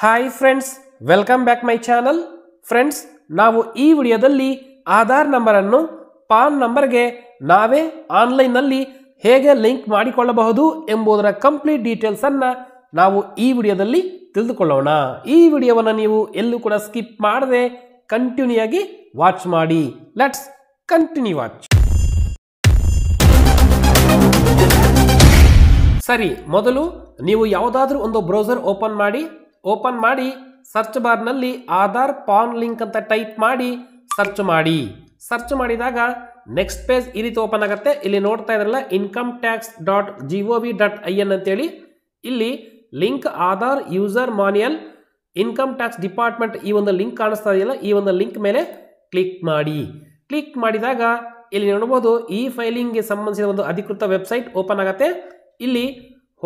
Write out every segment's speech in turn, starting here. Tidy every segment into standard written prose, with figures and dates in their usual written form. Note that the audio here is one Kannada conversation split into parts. Hi friends welcome back my channel friends नावु ई विडियोदल्ली आधार नंबर अन्नु पान नंबर गे नावे ऑनलाइन नल्ली हेगे लिंक माडिकोल्लबहुदु एंबुदर कंप्लीट डीटेल्स अन्नु नावु ई विडियोदल्ली ತಿಳಿದುಕೊಳ್ಳೋಣ। ಈ ವಿಡಿಯೋವನ್ನು ನೀವು ಎಲ್ಲೂ ಕೂಡ ಸ್ಕಿಪ್ ಮಾಡದೆ ಕಂಟಿನ್ಯೂ ಆಗಿ ವಾಚ್ ಮಾಡಿ। Let's continue watch. ಸರಿ, ಮೊದಲು ನೀವು ಯಾವುದಾದರೂ ಒಂದು ಬ್ರೌಸರ್ ಓಪನ್ ಮಾಡಿ सर्च बार नल्ली आधार पान लिंक अंत टाइप माडि सर्च माडिदाग नेक्स्ट पेज ई रीति ओपन आगुत्ते। इल्ली नोड्ता इद्रल्ल incometax.gov.in अंत हेळि इल्ली link Aadhaar user manual income tax department ई ओंदु लिंक काणुस्ता इदೆಯಲ್ಲ। ई ओंदु लिंक मेले क्लिक माडिदाग इल्ली नोडबहुदु ई फाइलिंग गे संबंधिसिद ओंदु अधिकृत वेबसाइट ओपन आगुत्ते। इल्ली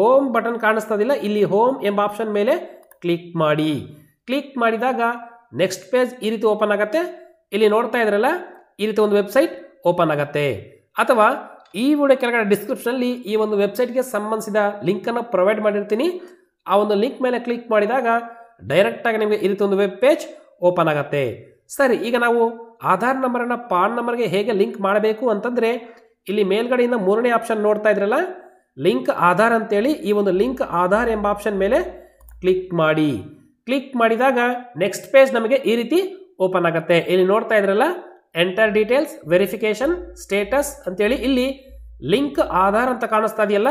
होम बटन काणुस्ता इदೆಯಲ್ಲ, इल्ली होम एंब ऑप्शन मेले क्लिक माडिदाग नेक्स्ट पेज ई रीति ओपन आगुत्ते। इल्ली नोड्ता इद्रल्ल ई रीति ओंदु वेबसाइट ओपन आगुत्ते। अथवा ई विडियो केळगಡೆ डिस्क्रिप्शन ಅಲ್ಲಿ ಈ ಒಂದು ವೆಬ್ಸೈಟ್ ಗೆ ಸಂಬಂಧಿಸಿದ ಲಿಂಕ್ ಅನ್ನು ಪ್ರೊವೈಡ್ ಮಾಡಿರ್ತೀನಿ। ಆ ಒಂದು ಲಿಂಕ್ ಮೇಲೆ ಕ್ಲಿಕ್ ಮಾಡಿದಾಗ ಡೈರೆಕ್ಟ್ ಆಗಿ ನಿಮಗೆ ಈ ರೀತಿ ಒಂದು ವೆಬ್ ಪೇಜ್ ಓಪನ್ ಆಗುತ್ತೆ। ಸರಿ, ಈಗ ನಾವು ಆಧಾರ್ ನಂಬರ್ ಅನ್ನು ಪಾನ್ ನಂಬರ್ ಗೆ ಹೇಗೆ ಲಿಂಕ್ ಮಾಡಬೇಕು ಅಂತಂದ್ರೆ ಇಲ್ಲಿ ಮೇಲ್ಗಡೆಯಿಂದ ಮೂರನೇ ಆಪ್ಷನ್ ನೋಡ್ತಾ ಇದ್ರಲ್ಲ ಲಿಂಕ್ ಆಧಾರ್ ಅಂತ ಹೇಳಿ ಈ ಒಂದು ಲಿಂಕ್ ಆಧಾರ್ ಎಂಬ ಆಪ್ಷನ್ ಮೇಲೆ ಕ್ಲಿಕ್ ಮಾಡಿದಾಗ ನೆಕ್ಸ್ಟ್ ಪೇಜ್ ನಮಗೆ ಈ ರೀತಿ ಓಪನ್ ಆಗುತ್ತೆ। ಇಲ್ಲಿ ನೋಡ್ತಾ ಇದ್ರಲ್ಲ ಎಂಟರ್ ಡೀಟೇಲ್ಸ್ ವೆರಿಫಿಕೇಶನ್ ಸ್ಟೇಟಸ್ ಅಂತ ಹೇಳಿ ಇಲ್ಲಿ ಲಿಂಕ್ ಆಧಾರ್ ಅಂತ ಕಾಣಿಸ್ತಾ ಇದೆಯಲ್ಲ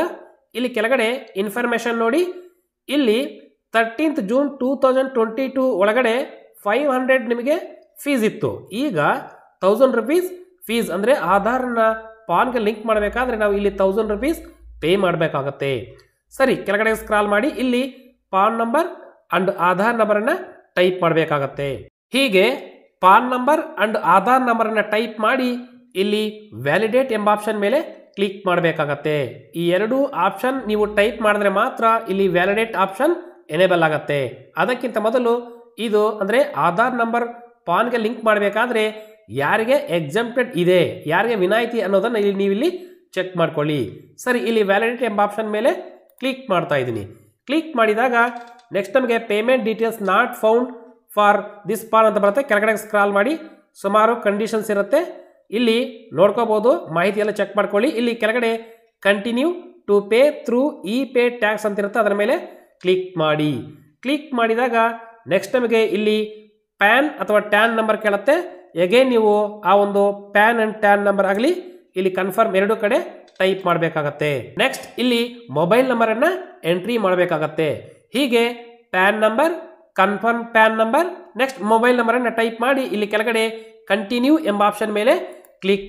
ಇಲ್ಲಿ ಕೆಳಗಡೆ ಇನ್ಫರ್ಮೇಷನ್ ನೋಡಿ ಇಲ್ಲಿ 13th ಜೂನ್ 2022 ಒಳಗಡೆ 500 ನಿಮಗೆ ಫೀಸ್ ಇತ್ತು, ಈಗ 1000 ರೂಪೀಸ್ ಫೀಸ್। ಅಂದ್ರೆ ಆಧಾರ್ ನ ಪಾನ್ ಗೆ ಲಿಂಕ್ ಮಾಡಬೇಕಾದ್ರೆ ನಾವು ಇಲ್ಲಿ 1000 ರೂಪೀಸ್ ಪೇ ಮಾಡಬೇಕಾಗುತ್ತೆ। ಸರಿ, ಕೆಳಗಡೆ ಸ್ಕ್ರಾಲ್ ಮಾಡಿ ಇಲ್ಲಿ PAN number and Aadhaar number ಅನ್ನು ಟೈಪ್ ಮಾಡಬೇಕಾಗುತ್ತೆ। ಹೀಗೆ PAN number and Aadhaar number ಅನ್ನು ಟೈಪ್ ಮಾಡಿ ಇಲ್ಲಿ ವ್ಯಾಲಿಡೇಟ್ ಎಂಬ ಆಪ್ಷನ್ ಮೇಲೆ ಕ್ಲಿಕ್ ಮಾಡಬೇಕಾಗುತ್ತೆ। ಈ ಎರಡು ಆಪ್ಷನ್ ನೀವು ಟೈಪ್ ಮಾಡಿದ್ರೆ ಮಾತ್ರ ಇಲ್ಲಿ ವ್ಯಾಲಿಡೇಟ್ ಆಪ್ಷನ್ ಎನೇಬಲ್ ಆಗುತ್ತೆ। ಅದಕ್ಕಿಂತ ಮೊದಲು ಇದು ಅಂದ್ರೆ ಆಧಾರ್ ನಂಬರ್ ಪಾನ್ ಗೆ ಲಿಂಕ್ ಮಾಡಬೇಕಾದ್ರೆ ಯಾರಿಗೆ ಎಕ್ಸೆಂಪ್ಟೆಡ್ ಇದೆ ಯಾರಿಗೆ ವಿನಾಯಿತಿ ಅನ್ನೋದನ್ನ ಇಲ್ಲಿ ನೀವು ಇಲ್ಲಿ ಚೆಕ್ ಮಾಡ್ಕೊಳ್ಳಿ। ಸರಿ, ಇಲ್ಲಿ ವ್ಯಾಲಿಡೇಟ್ ಎಂಬ ಆಪ್ಷನ್ ಮೇಲೆ ಕ್ಲಿಕ್ ಮಾಡ್ತಾ ಇದ್ದೀನಿ। ಕ್ಲಿಕ್ ಮಾಡಿದಾಗ ನೆಕ್ಸ್ಟ್ ನಮಗೆ payment details not found for this PAN ಅಂತ ಬರುತ್ತೆ। ಕೆಳಗಡೆ ಸ್ಕ್ರಾಲ್ ಮಾಡಿ ಸುಮಾರು ಕಂಡೀಷನ್ಸ್ ಇರುತ್ತೆ ಇಲ್ಲಿ ನೋಡ್ಕೋಬಹುದು, ಮಾಹಿತಿ ಎಲ್ಲ ಚೆಕ್ ಮಾಡ್ಕೊಳ್ಳಿ। ಇಲ್ಲಿ ಕೆಳಗಡೆ continue to pay through e pay tax ಅಂತ ಇರುತ್ತೆ, ಅದರ ಮೇಲೆ ಕ್ಲಿಕ್ ಮಾಡಿದಾಗ ನೆಕ್ಸ್ಟ್ ನಮಗೆ ಇಲ್ಲಿ ಪ್ಯಾನ್ ಅಥವಾ ಟ್ಯಾನ್ ನಂಬರ್ ಕೇಳುತ್ತೆ। ಅಗೇನ್ ನೀವು ಆ ಒಂದು ಪ್ಯಾನ್ ಅಂಡ್ ಟ್ಯಾನ್ ನಂಬರ್ ಆಗಲಿ ಇಲ್ಲಿ ಕನ್ಫರ್ಮ್ ಎರಡು ಕಡೆ ಟೈಪ್ ಮಾಡಬೇಕಾಗುತ್ತೆ। ನೆಕ್ಸ್ಟ್ ಇಲ್ಲಿ ಮೊಬೈಲ್ ನಂಬರ್ ಅನ್ನು ಎಂಟ್ರಿ ಮಾಡಬೇಕಾಗುತ್ತೆ। ಹೀಗೆ PAN number confirm PAN number next mobile number ಅನ್ನು ಟೈಪ್ ಮಾಡಿ ಇಲ್ಲಿ ಕೆಳಗಡೆ ಕಂಟಿನ್ಯೂ ಎಂಬ ಆಪ್ಷನ್ ಮೇಲೆ ಕ್ಲಿಕ್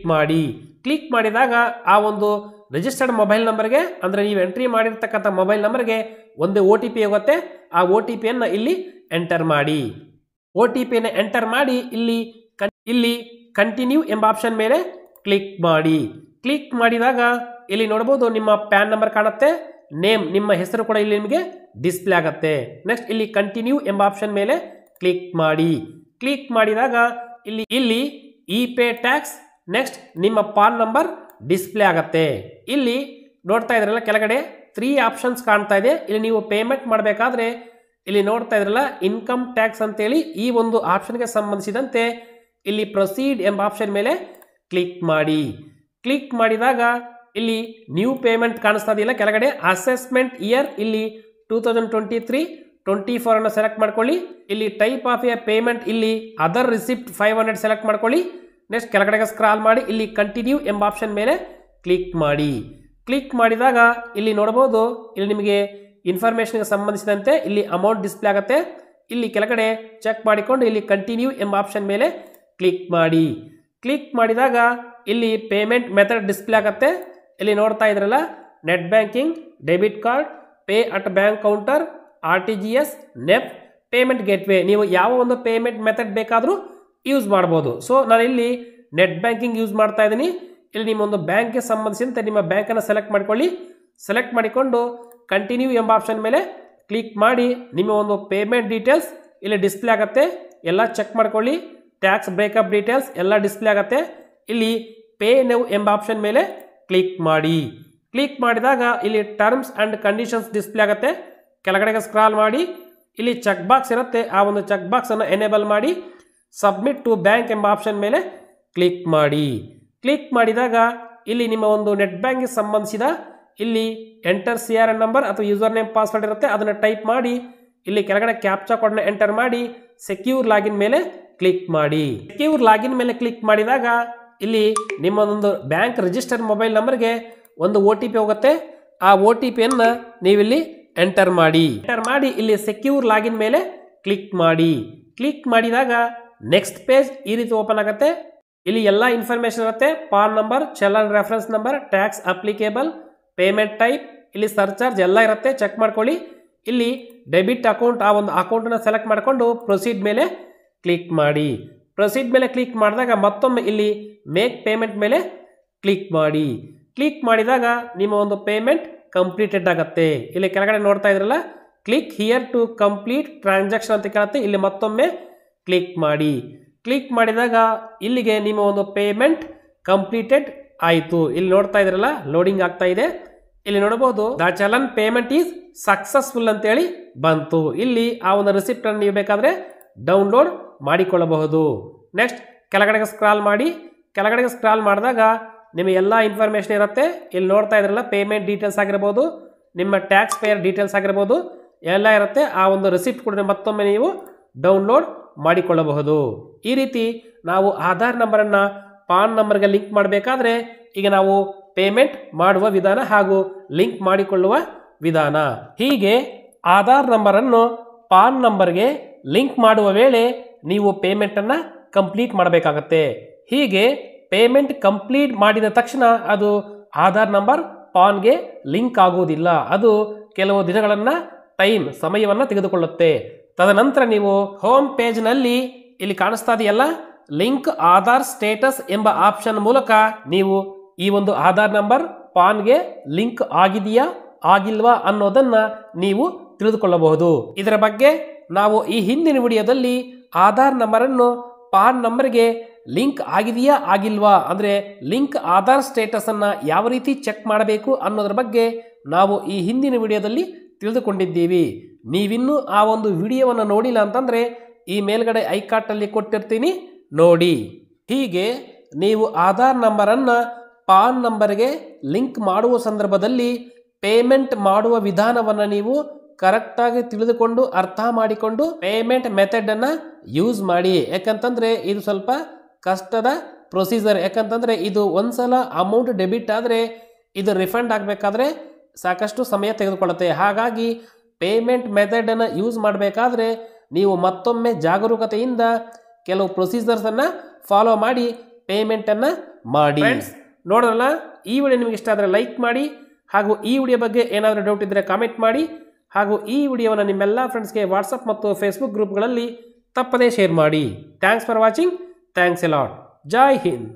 ಮಾಡಿದಾಗ ಆ ಒಂದು ರಿಜಿಸ್ಟರ್ಡ್ ಮೊಬೈಲ್ ನಂಬರ್ಗೆ ಅಂದ್ರೆ ನೀವು ಎಂಟ್ರಿ ಮಾಡಿರ್ತಕ್ಕಂಥ ಮೊಬೈಲ್ ನಂಬರ್ಗೆ ಒಂದು OTP ಹೋಗುತ್ತೆ। ಆ OTP ಅನ್ನು ಇಲ್ಲಿ ಎಂಟರ್ ಮಾಡಿ ಇಲ್ಲಿ ಕಂಟಿನ್ಯೂ ಎಂಬ ಆಪ್ಷನ್ ಮೇಲೆ ಕ್ಲಿಕ್ ಮಾಡಿದಾಗ ಇಲ್ಲಿ ನೋಡಬಹುದು ನಿಮ್ಮ ಪ್ಯಾನ್ ನಂಬರ್ ಕಾಣುತ್ತೆ, ನೇಮ್ ನಿಮ್ಮ ಹೆಸರು ಕೂಡ ಇಲ್ಲಿ ನಿಮಗೆ ಡಿಸ್ಪ್ಲೇ ಆಗುತ್ತೆ। ನೆಕ್ಸ್ಟ್ ಇಲ್ಲಿ ಕಂಟಿನ್ಯೂ ಎಂಬ ಆಪ್ಷನ್ ಮೇಲೆ ಕ್ಲಿಕ್ ಮಾಡಿದಾಗ ಇಲ್ಲಿ ಇ ಪೇ ಟ್ಯಾಕ್ಸ್ ನೆಕ್ಸ್ಟ್ ನಿಮ್ಮ ಪಾನ್ ನಂಬರ್ ಡಿಸ್ಪ್ಲೇ ಆಗುತ್ತೆ। ಇಲ್ಲಿ ನೋಡ್ತಾ ಇದ್ರಲ್ಲ ಕೆಳಗಡೆ 3 ಆಪ್ಷನ್ಸ್ ಕಾಣ್ತಾ ಇದೆ, ಇಲ್ಲಿ ನೀವು ಪೇಮೆಂಟ್ ಮಾಡಬೇಕಾದ್ರೆ ಇಲ್ಲಿ ನೋಡ್ತಾ ಇದ್ರಲ್ಲ ಇನ್ಕಮ್ ಟ್ಯಾಕ್ಸ್ ಅಂತ ಹೇಳಿ ಈ ಒಂದು ಆಪ್ಷನ್ ಗೆ ಸಂಬಂಧಿಸಿದಂತೆ ಇಲ್ಲಿ ಪ್ರೊಸೀಡ್ ಎಂಬ ಆಪ್ಷನ್ ಮೇಲೆ ಕ್ಲಿಕ್ ಮಾಡಿದಾಗ ಇಲ್ಲಿ ನ್ಯೂ ಪೇಮೆಂಟ್ ಕಾಣಿಸ್ತಾ ಇದೆಯಲ್ಲ ಕೆಳಗಡೆ ಅಸೆಸ್ಮೆಂಟ್ ಇಯರ್ ಇಲ್ಲಿ 2023-24 ಅನ್ನು ಸೆಲೆಕ್ಟ್ ಮಾಡ್ಕೊಳ್ಳಿ। ಇಲ್ಲಿ ಟೈಪ್ ಆಫ್ ಎ ಪೇಮೆಂಟ್ ಇಲ್ಲಿ ಅದರ್ ರಿಸಿಪ್ಟ್ 500 ಸೆಲೆಕ್ಟ್ ಮಾಡ್ಕೊಳ್ಳಿ। ನೆಕ್ಸ್ಟ್ ಕೆಳಗಡೆಗೆ ಸ್ಕ್ರಾಲ್ ಮಾಡಿ ಇಲ್ಲಿ ಕಂಟಿನ್ಯೂ ಎಂಬ ಆಪ್ಷನ್ ಮೇಲೆ ಕ್ಲಿಕ್ ಮಾಡಿದಾಗ ಇಲ್ಲಿ ನೋಡಬಹುದು ಇಲ್ಲಿ ನಿಮಗೆ ಇನ್ಫಾರ್ಮೇಷನ್ ಗೆ ಸಂಬಂಧಿಸಿದಂತೆ ಇಲ್ಲಿ ಅಮೌಂಟ್ ಡಿಸ್ಪ್ಲೇ ಆಗುತ್ತೆ। ಇಲ್ಲಿ ಕೆಳಗಡೆ ಚೆಕ್ ಮಾಡಿಕೊಂಡು ಇಲ್ಲಿ ಕಂಟಿನ್ಯೂ ಎಂಬ ಆಪ್ಷನ್ ಮೇಲೆ ಕ್ಲಿಕ್ ಮಾಡಿದಾಗ ಇಲ್ಲಿ ಪೇಮೆಂಟ್ ಮೆಥಡ್ ಡಿಸ್ಪ್ಲೇ ಆಗುತ್ತೆ। ಇಲ್ಲಿ ನೋಡ್ತಾ ಇದ್ರಲ್ಲ net banking debit card pay at bank counter RTGS NEFT payment gateway ನೀವು ಯಾವ ಒಂದು ಪೇಮೆಂಟ್ ಮೆಥಡ್ ಬೇಕಾದರೂ ಯೂಸ್ ಮಾಡ್ಬೋದು। ಸೊ ನಾನು ಇಲ್ಲಿ ನೆಟ್ ಬ್ಯಾಂಕಿಂಗ್ ಯೂಸ್ ಮಾಡ್ತಾ ಇದ್ದೀನಿ। ಇಲ್ಲಿ ನಿಮ್ಮ ಒಂದು ಬ್ಯಾಂಕ್ಗೆ ಸಂಬಂಧಿಸಿದಂತೆ ನಿಮ್ಮ ಬ್ಯಾಂಕನ್ನು ಸೆಲೆಕ್ಟ್ ಮಾಡ್ಕೊಳ್ಳಿ, ಸೆಲೆಕ್ಟ್ ಮಾಡಿಕೊಂಡು ಕಂಟಿನ್ಯೂ ಎಂಬ ಆಪ್ಷನ್ ಮೇಲೆ ಕ್ಲಿಕ್ ಮಾಡಿ ನಿಮ್ಮ ಒಂದು ಪೇಮೆಂಟ್ ಡೀಟೇಲ್ಸ್ ಇಲ್ಲಿ ಡಿಸ್ಪ್ಲೇ ಆಗುತ್ತೆ, ಎಲ್ಲ ಚೆಕ್ ಮಾಡ್ಕೊಳ್ಳಿ। ಟ್ಯಾಕ್ಸ್ ಬ್ರೇಕಪ್ ಡೀಟೇಲ್ಸ್ ಎಲ್ಲ ಡಿಸ್ಪ್ಲೇ ಆಗುತ್ತೆ। ಇಲ್ಲಿ ಪೇ ನೌ ಎಂಬ ಆಪ್ಷನ್ ಮೇಲೆ ಕ್ಲಿಕ್ ಮಾಡಿದಾಗ ಇಲ್ಲಿ ಟರ್ಮ್ಸ್ ಅಂಡ್ ಕಂಡೀಷನ್ಸ್ ಡಿಸ್ಪ್ಲೇ ಆಗುತ್ತೆ। ಕೆಳಗಡೆಗೆ ಸ್ಕ್ರಾಲ್ ಮಾಡಿ ಇಲ್ಲಿ ಚೆಕ್ ಬಾಕ್ಸ್ ಇರುತ್ತೆ, ಆ ಒಂದು ಚೆಕ್ ಬಾಕ್ಸ್ ಅನ್ನು ಎನೇಬಲ್ ಮಾಡಿ ಸಬ್ಮಿಟ್ ಟು ಬ್ಯಾಂಕ್ ಎಂಬ ಆಪ್ಷನ್ ಮೇಲೆ ಕ್ಲಿಕ್ ಮಾಡಿ. ಕ್ಲಿಕ್ ಮಾಡಿದಾಗ ಇಲ್ಲಿ ನಿಮ್ಮ ಒಂದು ನೆಟ್ ಬ್ಯಾಂಕಿಗೆ ಸಂಬಂಧಿಸಿದ ಇಲ್ಲಿ enter C R N number ಅಥವಾ ಯೂಸರ್ ನೇಮ್ ಪಾಸ್ವರ್ಡ್ ಇರುತ್ತೆ, ಅದನ್ನು ಟೈಪ್ ಮಾಡಿ ಇಲ್ಲಿ ಕೆಳಗಡೆ ಕ್ಯಾಪ್ಚಾ ಕೋಡ್ನ ಎಂಟರ್ ಮಾಡಿ ಸೆಕ್ಯೂರ್ ಲಾಗಿನ್ ಮೇಲೆ ಕ್ಲಿಕ್ ಮಾಡಿ. ಸೆಕ್ಯೂರ್ ಲಾಗಿನ್ ಮೇಲೆ ಕ್ಲಿಕ್ ಮಾಡಿದಾಗ ಇಲ್ಲಿ ನಿಮ್ಮದೊಂದು ಬ್ಯಾಂಕ್ ರಿಜಿಸ್ಟರ್ ಮೊಬೈಲ್ ನಂಬರ್ಗೆ ಒಂದು ಒ ಟಿ ಪಿ ಹೋಗುತ್ತೆ, ಆ ಒ ಟಿ ಪಿಯನ್ನು ನೀವಿಲ್ಲಿ ಎಂಟರ್ ಮಾಡಿ ಇಲ್ಲಿ ಸೆಕ್ಯೂರ್ ಲಾಗಿನ್ ಮೇಲೆ ಕ್ಲಿಕ್ ಮಾಡಿ. ಕ್ಲಿಕ್ ಮಾಡಿದಾಗ ನೆಕ್ಸ್ಟ್ ಪೇಜ್ ಈ ರೀತಿ ಓಪನ್ ಆಗುತ್ತೆ. ಇಲ್ಲಿ ಎಲ್ಲ ಇನ್ಫಾರ್ಮೇಷನ್ ಇರುತ್ತೆ, PAN number, challan reference number, tax applicable, payment type, ಇಲ್ಲಿ ಸರ್ಚಾರ್ಜ್ ಎಲ್ಲ ಇರುತ್ತೆ, ಚೆಕ್ ಮಾಡ್ಕೊಳ್ಳಿ. ಇಲ್ಲಿ ಡೆಬಿಟ್ ಅಕೌಂಟ್, ಆ ಒಂದು ಅಕೌಂಟನ್ನು ಸೆಲೆಕ್ಟ್ ಮಾಡಿಕೊಂಡು ಪ್ರೊಸೀಡ್ ಮೇಲೆ ಕ್ಲಿಕ್ ಮಾಡಿ. ಪ್ರೊಸೀಡ್ ಮೇಲೆ ಕ್ಲಿಕ್ ಮಾಡಿದಾಗ ಮತ್ತೊಮ್ಮೆ ಇಲ್ಲಿ ಮೇಕ್ ಪೇಮೆಂಟ್ ಮೇಲೆ ಕ್ಲಿಕ್ ಮಾಡಿ. ಕ್ಲಿಕ್ ಮಾಡಿದಾಗ ನಿಮ್ಮ ಒಂದು ಪೇಮೆಂಟ್ ಕಂಪ್ಲೀಟೆಡ್ ಆಗುತ್ತೆ. ಇಲ್ಲಿ ಕೆಳಗಡೆ ನೋಡ್ತಾ ಇದ್ರಲ್ಲ, click here to complete transaction ಅಂತ ಕೇಳುತ್ತೆ, ಇಲ್ಲಿ ಮತ್ತೊಮ್ಮೆ ಕ್ಲಿಕ್ ಮಾಡಿ. ಕ್ಲಿಕ್ ಮಾಡಿದಾಗ ಇಲ್ಲಿಗೆ ನಿಮ್ಮ ಒಂದು ಪೇಮೆಂಟ್ ಕಂಪ್ಲೀಟೆಡ್ ಆಯಿತು. ಇಲ್ಲಿ ನೋಡ್ತಾ ಇದ್ರಲ್ಲ, ಲೋಡಿಂಗ್ ಆಗ್ತಾ ಇದೆ. ಇಲ್ಲಿ ನೋಡಬಹುದು the challan payment is successful ಅಂತೇಳಿ ಬಂತು. ಇಲ್ಲಿ ಆ ಒಂದು ರಿಸಿಪ್ಟ್ ಅನ್ನು ನೀವು ಬೇಕಾದರೆ ಡೌನ್ಲೋಡ್ ಮಾಡಿಕೊಳ್ಳಬಹುದು. ನೆಕ್ಸ್ಟ್ ಕೆಳಗಡೆಗೆ ಸ್ಕ್ರಾಲ್ ಮಾಡಿ. ಕೆಳಗಡೆಗೆ ಸ್ಕ್ರಾಲ್ ಮಾಡಿದಾಗ ನಿಮಗೆ ಎಲ್ಲ ಇನ್ಫಾರ್ಮೇಷನ್ ಇರುತ್ತೆ. ಇಲ್ಲಿ ನೋಡ್ತಾ ಇದ್ರಲ್ಲ, ಪೇಮೆಂಟ್ ಡೀಟೇಲ್ಸ್ ಆಗಿರ್ಬೋದು, ನಿಮ್ಮ ಟ್ಯಾಕ್ಸ್ ಪೇಯರ್ ಡೀಟೇಲ್ಸ್ ಆಗಿರ್ಬೋದು, ಎಲ್ಲ ಇರುತ್ತೆ. ಆ ಒಂದು ರಿಸಿಪ್ಟ್ ಕೂಡ ಮತ್ತೊಮ್ಮೆ ನೀವು ಡೌನ್ಲೋಡ್ ಮಾಡಿಕೊಳ್ಳಬಹುದು. ಈ ರೀತಿ ನಾವು ಆಧಾರ್ ನಂಬರನ್ನು ಪಾನ್ ನಂಬರ್ಗೆ ಲಿಂಕ್ ಮಾಡಬೇಕಾದ್ರೆ ಈಗ ನಾವು ಪೇಮೆಂಟ್ ಮಾಡುವ ವಿಧಾನ ಹಾಗೂ ಲಿಂಕ್ ಮಾಡಿಕೊಳ್ಳುವ ವಿಧಾನ, ಹೀಗೆ ಆಧಾರ್ ನಂಬರನ್ನು ಪಾನ್ ನಂಬರ್ಗೆ ಲಿಂಕ್ ಮಾಡುವ ವೇಳೆ ನೀವು ಪೇಮೆಂಟನ್ನು ಕಂಪ್ಲೀಟ್ ಮಾಡಬೇಕಾಗತ್ತೆ. ಹೀಗೆ ಪೇಮೆಂಟ್ ಕಂಪ್ಲೀಟ್ ಮಾಡಿದ ತಕ್ಷಣ ಅದು ಆಧಾರ್ ನಂಬರ್ ಪಾನ್ಗೆ ಲಿಂಕ್ ಆಗುವುದಿಲ್ಲ, ಅದು ಕೆಲವು ದಿನಗಳನ್ನು ಸಮಯವನ್ನು ತೆಗೆದುಕೊಳ್ಳುತ್ತೆ. ತದನಂತರ ನೀವು ಹೋಮ್ ಪೇಜ್ನಲ್ಲಿ ಇಲ್ಲಿ ಕಾಣಿಸ್ತಾ ಇದೆಯಲ್ಲ, ಲಿಂಕ್ ಆಧಾರ್ ಸ್ಟೇಟಸ್ ಎಂಬ ಆಪ್ಷನ್ ಮೂಲಕ ನೀವು ಈ ಒಂದು ಆಧಾರ್ ನಂಬರ್ ಪಾನ್ಗೆ ಲಿಂಕ್ ಆಗಿದೆಯಾ ಆಗಿಲ್ವಾ ಅನ್ನೋದನ್ನು ನೀವು ತಿಳಿದುಕೊಳ್ಳಬಹುದು. ಇದರ ಬಗ್ಗೆ ನಾವು ಈ ಹಿಂದಿನ ವಿಡಿಯೋದಲ್ಲಿ ಆಧಾರ್ ನಂಬರನ್ನು ಪಾನ್ ನಂಬರ್ಗೆ ಲಿಂಕ್ ಆಗಿದೆಯಾ ಆಗಿಲ್ವಾ, ಅಂದರೆ ಲಿಂಕ್ ಆಧಾರ್ ಸ್ಟೇಟಸನ್ನು ಯಾವ ರೀತಿ ಚೆಕ್ ಮಾಡಬೇಕು ಅನ್ನೋದ್ರ ಬಗ್ಗೆ ನಾವು ಈ ಹಿಂದಿನ ವಿಡಿಯೋದಲ್ಲಿ ತಿಳಿದುಕೊಂಡಿದ್ದೀವಿ. ನೀವಿನ್ನೂ ಆ ಒಂದು ವಿಡಿಯೋವನ್ನು ನೋಡಿಲ್ಲ ಅಂತಂದರೆ ಈ ಮೇಲ್ಗಡೆ ಐಕಾರ್ಟಲ್ಲಿ ಕೊಟ್ಟಿರ್ತೀನಿ ನೋಡಿ. ಹೀಗೆ ನೀವು ಆಧಾರ್ ನಂಬರನ್ನು ಪಾನ್ ನಂಬರ್ಗೆ ಲಿಂಕ್ ಮಾಡುವ ಸಂದರ್ಭದಲ್ಲಿ ಪೇಮೆಂಟ್ ಮಾಡುವ ವಿಧಾನವನ್ನು ನೀವು ಕರೆಕ್ಟಾಗಿ ತಿಳಿದುಕೊಂಡು ಅರ್ಥ ಮಾಡಿಕೊಂಡು ಪೇಮೆಂಟ್ ಮೆಥಡನ್ನು ಯೂಸ್ ಮಾಡಿ. ಯಾಕಂತಂದರೆ ಇದು ಸ್ವಲ್ಪ ಕಷ್ಟದ ಪ್ರೊಸೀಜರ್. ಯಾಕಂತಂದರೆ ಇದು ಒಂದು ಸಲ ಅಮೌಂಟ್ ಡೆಬಿಟ್ ಆದರೆ ಇದು ರಿಫಂಡ್ ಆಗಬೇಕಾದ್ರೆ ಸಾಕಷ್ಟು ಸಮಯ ತೆಗೆದುಕೊಳ್ಳುತ್ತೆ. ಹಾಗಾಗಿ ಪೇಮೆಂಟ್ ಮೆಥಡನ್ನು ಯೂಸ್ ಮಾಡಬೇಕಾದ್ರೆ ನೀವು ಮತ್ತೊಮ್ಮೆ ಜಾಗರೂಕತೆಯಿಂದ ಕೆಲವು ಪ್ರೊಸೀಜರ್ಸನ್ನು ಫಾಲೋ ಮಾಡಿ ಪೇಮೆಂಟನ್ನು ಮಾಡಿ. ಫ್ರೆಂಡ್ಸ್ ನೋಡೋಣ, ಈ ವಿಡಿಯೋ ನಿಮಗೆ ಇಷ್ಟ ಆದರೆ ಲೈಕ್ ಮಾಡಿ, ಹಾಗೂ ಈ ವಿಡಿಯೋ ಬಗ್ಗೆ ಏನಾದರೂ ಡೌಟ್ ಇದ್ದರೆ ಕಾಮೆಂಟ್ ಮಾಡಿ, ಹಾಗೂ ಈ ವಿಡಿಯೋವನ್ನು ನಿಮ್ಮೆಲ್ಲ ಫ್ರೆಂಡ್ಸ್ಗೆ ವಾಟ್ಸಪ್ ಮತ್ತು ಫೇಸ್ಬುಕ್ ಗ್ರೂಪ್ಗಳಲ್ಲಿ ತಪ್ಪದೇ ಶೇರ್ ಮಾಡಿ. Thanks for watching. Thanks a lot. Jai Hind.